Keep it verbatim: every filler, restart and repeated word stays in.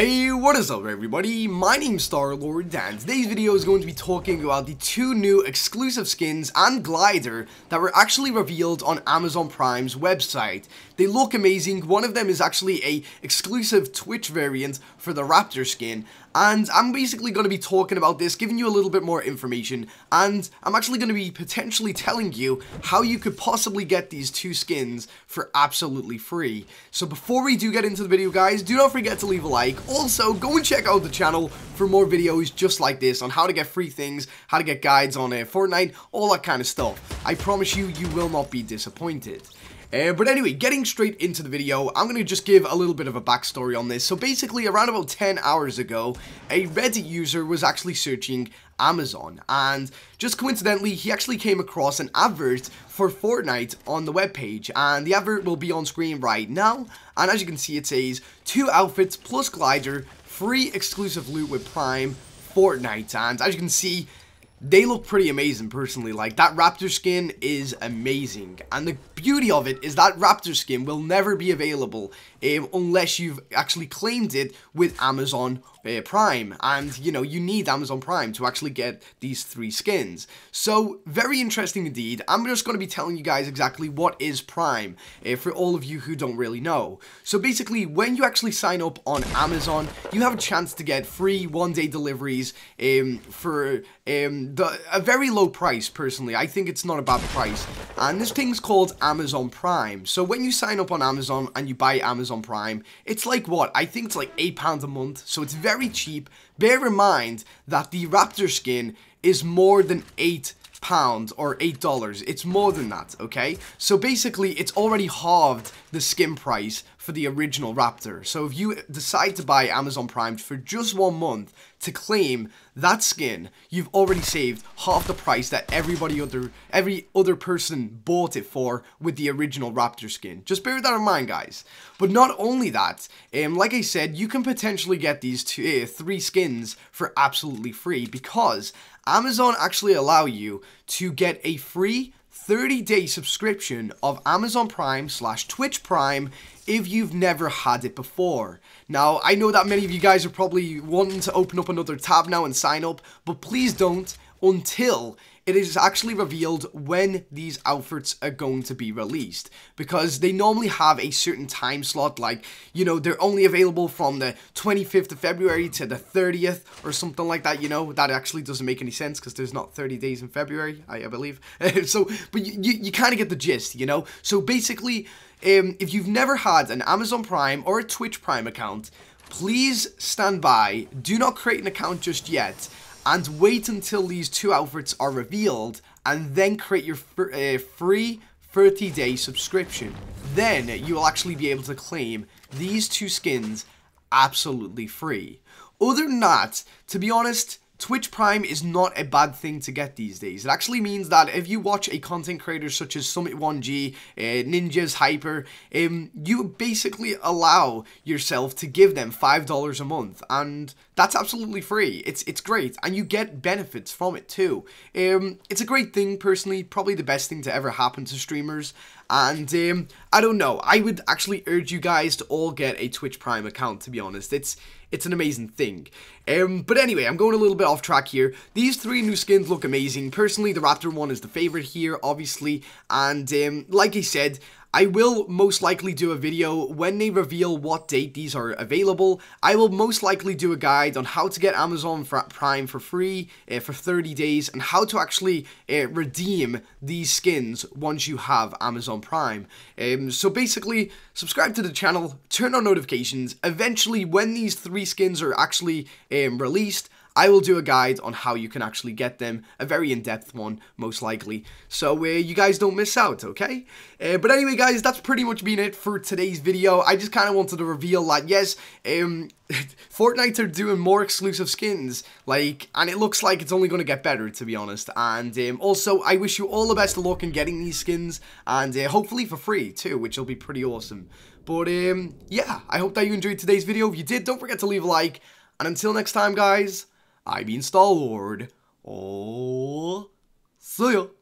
Hey, what is up everybody, my name's Star Lord Dan. Today's video is going to be talking about the two new exclusive skins and glider that were actually revealed on Amazon Prime's website. They look amazing. One of them is actually a exclusive Twitch variant for the Raptor skin, and I'm basically going to be talking about this, giving you a little bit more information, and I'm actually going to be potentially telling you how you could possibly get these two skins for absolutely free. So before we do get into the video guys, do not forget to leave a like. Also, go and check out the channel for more videos just like this on how to get free things, how to get guides on uh, Fortnite, all that kind of stuff. I promise you, you will not be disappointed. Uh, but anyway, getting straight into the video, I'm going to just give a little bit of a backstory on this. So basically, around about ten hours ago, a Reddit user was actually searching Amazon, and just coincidentally he actually came across an advert for Fortnite on the webpage, and the advert will be on screen right now, and as you can see it says two outfits plus glider, free exclusive loot with Prime, Fortnite. And as you can see, they look pretty amazing personally. Like, that Raptor skin is amazing, and the beauty of it is that Raptor skin will never be available um, unless you've actually claimed it with Amazon uh, Prime, and you know, you need Amazon Prime to actually get these three skins. So very interesting indeed. I'm just going to be telling you guys exactly what is Prime uh, for all of you who don't really know. So basically, when you actually sign up on Amazon, you have a chance to get free one day deliveries um, for um, The, a very low price. Personally, I think it's not a bad price, and this thing's called Amazon Prime. So when you sign up on Amazon and you buy Amazon Prime, it's like, what, I think it's like eight pounds a month, so it's very cheap. Bear in mind that the Raptor skin is more than eight pounds or eight dollars, it's more than that, okay? So basically, it's already halved the skin price for the original Raptor. So if you decide to buy Amazon Prime for just one month to claim that skin, you've already saved half the price that everybody other every other person bought it for with the original Raptor skin. Just bear that in mind, guys. But not only that, um, like I said, you can potentially get these two, uh, three skins for absolutely free, because Amazon actually allow you to get a free thirty day subscription of Amazon Prime slash Twitch Prime if you've never had it before. Now, I know that many of you guys are probably wanting to open up another tab now and sign up, but please don't until it is actually revealed when these outfits are going to be released, because they normally have a certain time slot, like, you know, they're only available from the twenty-fifth of February to the thirtieth or something like that. You know, that actually doesn't make any sense because there's not thirty days in February, I, I believe. So, but you, you, you kind of get the gist, you know? So basically, um, if you've never had an Amazon Prime or a Twitch Prime account, please stand by. Do not create an account just yet, and wait until these two outfits are revealed, and then create your fr uh, free thirty day subscription. Then you will actually be able to claim these two skins absolutely free. Other than that, to be honest, Twitch Prime is not a bad thing to get these days. It actually means that if you watch a content creator such as Summit one G, uh, Ninjas, Hyper, um, you basically allow yourself to give them five dollars a month, and that's absolutely free. It's it's great, and you get benefits from it too. Um, it's a great thing, personally, probably the best thing to ever happen to streamers, and um, I don't know, I would actually urge you guys to all get a Twitch Prime account, to be honest. It's It's an amazing thing. Um, but anyway, I'm going a little bit off track here. These three new skins look amazing. Personally, the Raptor one is the favorite here, obviously. And um, like I said, I will most likely do a video when they reveal what date these are available. I will most likely do a guide on how to get Amazon Prime for free uh, for thirty days, and how to actually uh, redeem these skins once you have Amazon Prime. Um, so basically, subscribe to the channel, turn on notifications. Eventually, when these three skins are actually um, released, I will do a guide on how you can actually get them, a very in-depth one, most likely, so uh, you guys don't miss out, okay? Uh, but anyway, guys, that's pretty much been it for today's video. I just kind of wanted to reveal that, yes, um, Fortnite are doing more exclusive skins, like, and it looks like it's only going to get better, to be honest. And um, also, I wish you all the best of luck in getting these skins, and uh, hopefully for free, too, which will be pretty awesome. But, um, yeah, I hope that you enjoyed today's video. If you did, don't forget to leave a like, and until next time, guys, I've been Star Lord. Oh, see ya.